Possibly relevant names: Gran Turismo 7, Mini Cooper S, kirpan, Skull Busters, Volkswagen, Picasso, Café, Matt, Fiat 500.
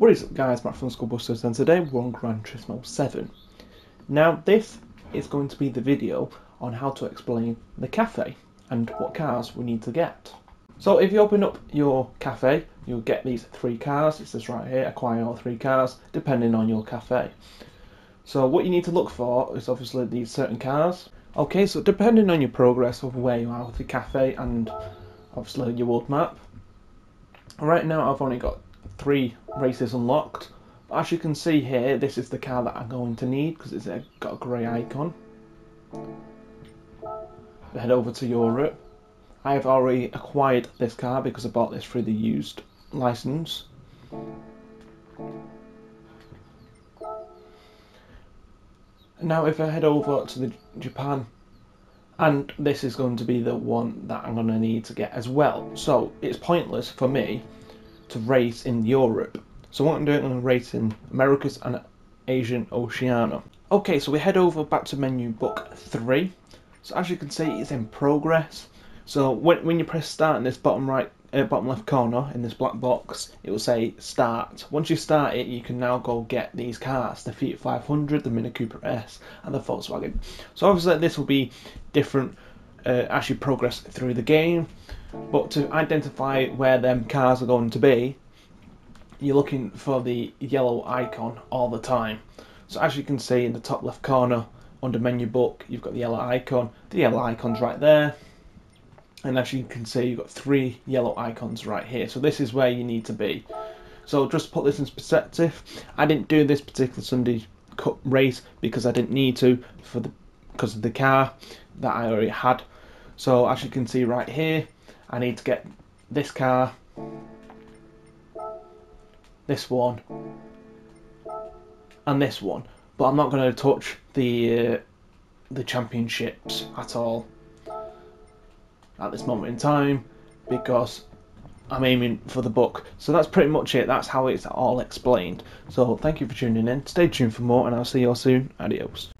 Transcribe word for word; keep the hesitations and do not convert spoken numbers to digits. What is up guys, Matt from Skull Busters, and today we're on Gran Turismo seven. Now this is going to be the video on how to explain the cafe and what cars we need to get. So if you open up your cafe, you'll get these three cars. It says right here, acquire all three cars depending on your cafe. So what you need to look for is obviously these certain cars. Okay, so depending on your progress of where you are with the cafe and obviously your world map. Right now I've only got three races unlocked, but as you can see here, this is the car that I'm going to need because it's got a grey icon. Head over to Europe. I have already acquired this car because I bought this through the used license. Now if I head over to the Japan, and this is going to be the one that I'm going to need to get as well, so it's pointless for me to race in Europe. So what I'm doing, I'm going to race in Americas and Asian Oceania. Okay, so we head over back to menu book three. So as you can see, it's in progress. So when, when you press start in this bottom right, uh, bottom left corner in this black box, it will say start. Once you start it, you can now go get these cars: the Fiat five hundred, the Mini Cooper S, and the Volkswagen. So obviously this will be different Uh, as you progress through the game, but to identify where them cars are going to be, you're looking for the yellow icon all the time. So as you can see in the top left corner under menu book, you've got the yellow icon. The yellow icon's right there, and as you can see, you've got three yellow icons right here. So this is where you need to be. So just to put this in perspective, I didn't do this particular Sunday Cup race because I didn't need to for the because of the car that I already had. So as you can see right here, I need to get this car, this one, and this one, but I'm not going to touch the uh, the championships at all at this moment in time because I'm aiming for the book. So that's pretty much it. That's how it's all explained. So thank you for tuning in. Stay tuned for more, and I'll see you all soon. Adios.